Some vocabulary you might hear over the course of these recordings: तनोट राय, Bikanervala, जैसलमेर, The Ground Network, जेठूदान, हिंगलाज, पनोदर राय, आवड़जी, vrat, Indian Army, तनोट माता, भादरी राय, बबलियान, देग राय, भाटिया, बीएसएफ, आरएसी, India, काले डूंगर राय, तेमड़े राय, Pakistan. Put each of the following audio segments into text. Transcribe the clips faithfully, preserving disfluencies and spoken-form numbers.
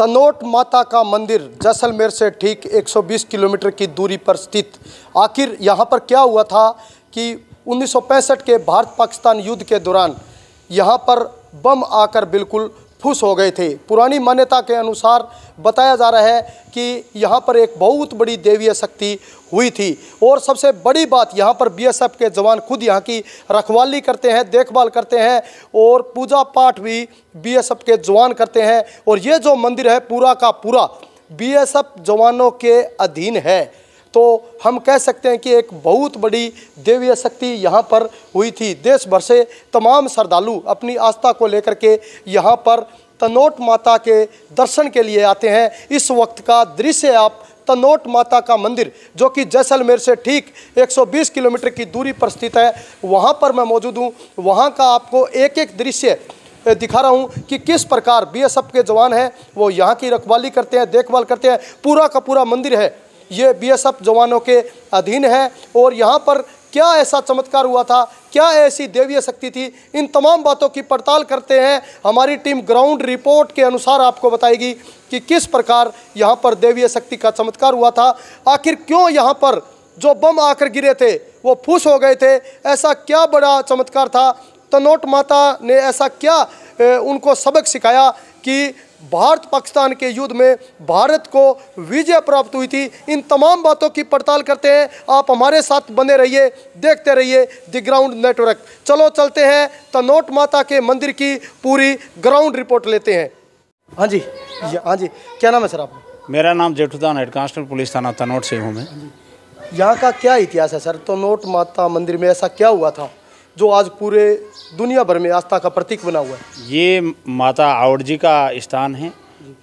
तनोट माता का मंदिर जैसलमेर से ठीक एक सौ बीस किलोमीटर की दूरी पर स्थित। आखिर यहाँ पर क्या हुआ था कि उन्नीस सौ पैंसठ के भारत पाकिस्तान युद्ध के दौरान यहाँ पर बम आकर बिल्कुल फूस हो गए थे। पुरानी मान्यता के अनुसार बताया जा रहा है कि यहाँ पर एक बहुत बड़ी देवीय शक्ति हुई थी। और सबसे बड़ी बात, यहाँ पर बीएसएफ के जवान खुद यहाँ की रखवाली करते हैं, देखभाल करते हैं और पूजा पाठ भी बीएसएफ के जवान करते हैं। और ये जो मंदिर है पूरा का पूरा बीएसएफ जवानों के अधीन है। तो हम कह सकते हैं कि एक बहुत बड़ी देवीय शक्ति यहाँ पर हुई थी। देश भर से तमाम श्रद्धालु अपनी आस्था को लेकर के यहाँ पर तनोट माता के दर्शन के लिए आते हैं। इस वक्त का दृश्य आप तनोट माता का मंदिर जो कि जैसलमेर से ठीक एक सौ बीस किलोमीटर की दूरी पर स्थित है, वहाँ पर मैं मौजूद हूँ। वहाँ का आपको एक एक दृश्य दिखा रहा हूं कि किस प्रकार बीएसएफ के जवान हैं वो यहाँ की रखवाली करते हैं, देखभाल करते हैं। पूरा का पूरा मंदिर है ये बीएसएफ जवानों के अधीन है। और यहाँ पर क्या ऐसा चमत्कार हुआ था, क्या ऐसी देवीय शक्ति थी, इन तमाम बातों की पड़ताल करते हैं। हमारी टीम ग्राउंड रिपोर्ट के अनुसार आपको बताएगी कि किस प्रकार यहाँ पर देवीय शक्ति का चमत्कार हुआ था। आखिर क्यों यहाँ पर जो बम आकर गिरे थे वो फूस हो गए थे, ऐसा क्या बड़ा चमत्कार था, तनोट माता ने ऐसा क्या ए, उनको सबक सिखाया कि भारत पाकिस्तान के युद्ध में भारत को विजय प्राप्त हुई थी। इन तमाम बातों की पड़ताल करते हैं। आप हमारे साथ बने रहिए, देखते रहिए द ग्राउंड नेटवर्क। चलो चलते हैं तनोट माता के मंदिर की पूरी ग्राउंड रिपोर्ट लेते हैं। हाँ जी, हाँ जी, क्या नाम है सर आप? मेरा नाम जेठूदान, हेड कांस्टेबल पुलिस थाना तनोट से हूँ मैं। यहाँ का क्या इतिहास है सर? तनोट माता मंदिर में ऐसा क्या हुआ था जो आज पूरे दुनिया भर में आस्था का प्रतीक बना हुआ है? ये माता आवड़जी का स्थान है,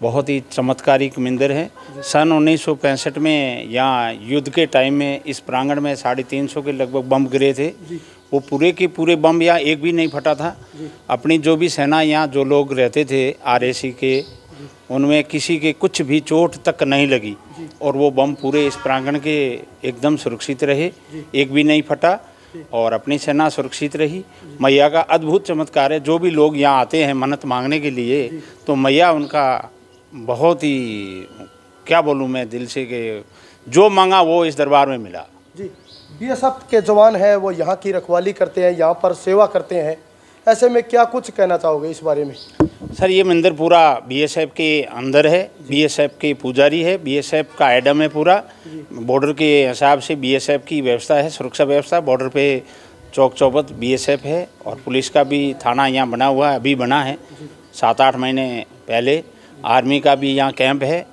बहुत ही चमत्कारिक मंदिर है। सन उन्नीस सौ पैंसठ में यहाँ युद्ध के टाइम में इस प्रांगण में साढ़े तीन सौ के लगभग बम गिरे थे। वो पूरे के पूरे बम यहाँ एक भी नहीं फटा था। अपनी जो भी सेना यहाँ जो लोग रहते थे आरएसी के, उनमें किसी के कुछ भी चोट तक नहीं लगी और वो बम पूरे इस प्रांगण के एकदम सुरक्षित रहे, एक भी नहीं फटा और अपनी सेना सुरक्षित रही। मैया का अद्भुत चमत्कार है। जो भी लोग यहाँ आते हैं मन्नत मांगने के लिए तो मैया उनका बहुत ही, क्या बोलूँ मैं, दिल से के जो मांगा वो इस दरबार में मिला। जी, बीएसएफ के जवान हैं वो यहाँ की रखवाली करते हैं, यहाँ पर सेवा करते हैं। ऐसे में क्या कुछ कहना चाहोगे इस बारे में? सर, ये मंदिर पूरा बीएसएफ के अंदर है, बीएसएफ के पुजारी है, बीएसएफ का एडम है। पूरा बॉर्डर के हिसाब से बीएसएफ की व्यवस्था है, सुरक्षा व्यवस्था। बॉर्डर पे चौक चौबत बीएसएफ है और पुलिस का भी थाना यहाँ बना हुआ है, अभी बना है सात आठ महीने पहले। आर्मी का भी यहाँ कैंप है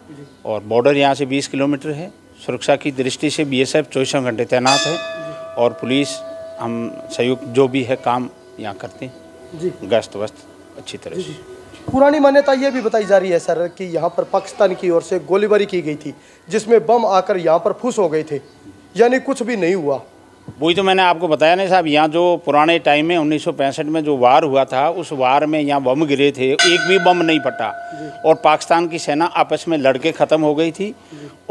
और बॉर्डर यहाँ से बीस किलोमीटर है। सुरक्षा की दृष्टि से बीएसएफ चौबीसों घंटे तैनात है और पुलिस हम संयुक्त जो भी है काम यहाँ करते हैं, गश्त वस्त अच्छी तरह से। पुरानी मान्यता ये भी बताई जा रही है सर कि यहाँ पर पाकिस्तान की ओर से गोलीबारी की गई थी जिसमें बम आकर यहाँ पर फूस हो गए थे, यानी कुछ भी नहीं हुआ। वही तो मैंने आपको बताया नहीं साहब, यहाँ जो पुराने टाइम में उन्नीस सौ पैंसठ में जो वार हुआ था उस वार में यहाँ बम गिरे थे, एक भी बम नहीं फटा और पाकिस्तान की सेना आपस में लड़के ख़त्म हो गई थी।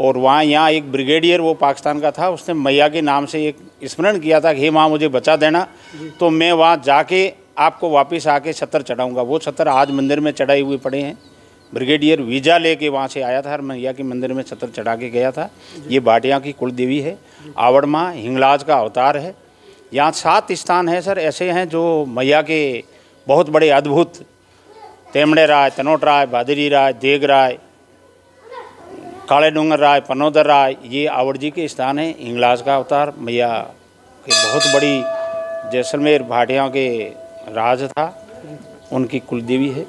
और वहाँ यहाँ एक ब्रिगेडियर वो पाकिस्तान का था, उसने मैया के नाम से एक स्मरण किया था कि हे माँ मुझे बचा देना, तो मैं वहाँ जाके आपको वापस आके छतर चढ़ाऊंगा। वो छतर आज मंदिर में चढ़ाए हुए पड़े हैं। ब्रिगेडियर वीज़ा लेके वहाँ से आया था और मैया के मंदिर में छतर चढ़ा के गया था। ये भाटिया की कुलदेवी है, आवड़ माँ हिंगलाज का अवतार है। यहाँ सात स्थान हैं सर ऐसे हैं जो मैया के बहुत बड़े अद्भुत, तेमड़े राय, तनोट राय, भादरी राय, देग राय, काले डूंगर राय, पनोदर राय, ये आवड़जी के स्थान हैं। हिंगलाज का अवतार मैया की बहुत बड़ी जैसलमेर भाटिया के राज था, उनकी कुलदेवी है।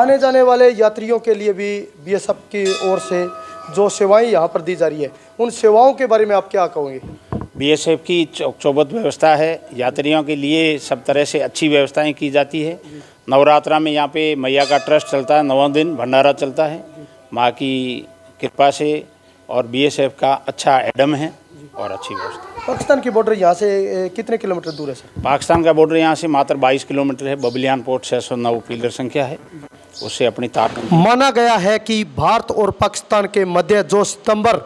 आने जाने वाले यात्रियों के लिए भी बीएसएफ की ओर से जो सेवाएं यहाँ पर दी जा रही है, उन सेवाओं के बारे में आप क्या कहोगे? बीएसएफ की चौक चौबंद व्यवस्था है, यात्रियों के लिए सब तरह से अच्छी व्यवस्थाएं की जाती है। नवरात्रा में यहाँ पे मैया का ट्रस्ट चलता है, नौ दिन भंडारा चलता है माँ की कृपा से, और बीएसएफ का अच्छा एडम है और अच्छी व्यवस्था। पाकिस्तान की बॉर्डर यहाँ से कितने किलोमीटर दूर है सर? पाकिस्तान का बॉर्डर यहाँ से मात्र बाईस किलोमीटर है। बबलियान पोर्ट छः सौ नौ पिलर संख्या है, उससे अपनी तार। माना गया है कि भारत और पाकिस्तान के मध्य जो सितंबर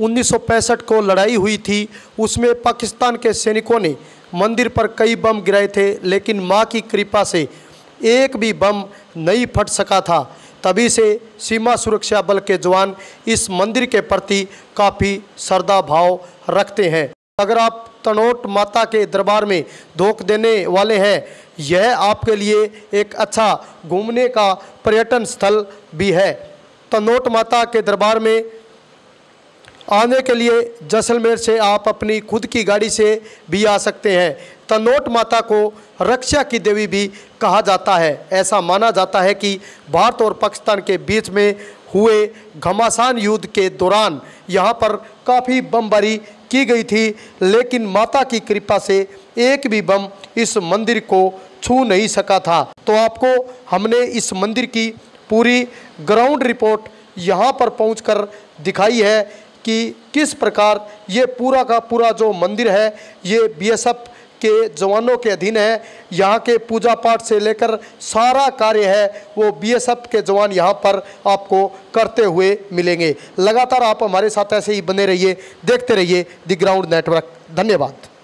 उन्नीस सौ पैंसठ को लड़ाई हुई थी उसमें पाकिस्तान के सैनिकों ने मंदिर पर कई बम गिराए थे, लेकिन माँ की कृपा से एक भी बम नहीं फट सका था। तभी से सीमा सुरक्षा बल के जवान इस मंदिर के प्रति काफ़ी श्रद्धा भाव रखते हैं। अगर आप तनोट माता के दरबार में धोख देने वाले हैं, यह आपके लिए एक अच्छा घूमने का पर्यटन स्थल भी है। तनोट माता के दरबार में आने के लिए जैसलमेर से आप अपनी खुद की गाड़ी से भी आ सकते हैं। तनोट माता को रक्षा की देवी भी कहा जाता है। ऐसा माना जाता है कि भारत और पाकिस्तान के बीच में हुए घमासान युद्ध के दौरान यहाँ पर काफ़ी बमबारी की गई थी, लेकिन माता की कृपा से एक भी बम इस मंदिर को छू नहीं सका था। तो आपको हमने इस मंदिर की पूरी ग्राउंड रिपोर्ट यहाँ पर पहुँचकर दिखाई है कि किस प्रकार ये पूरा का पूरा जो मंदिर है ये बीएसएफ के जवानों के अधीन है। यहाँ के पूजा पाठ से लेकर सारा कार्य है वो बीएसएफ के जवान यहाँ पर आपको करते हुए मिलेंगे। लगातार आप हमारे साथ ऐसे ही बने रहिए, देखते रहिए द ग्राउंड नेटवर्क। धन्यवाद।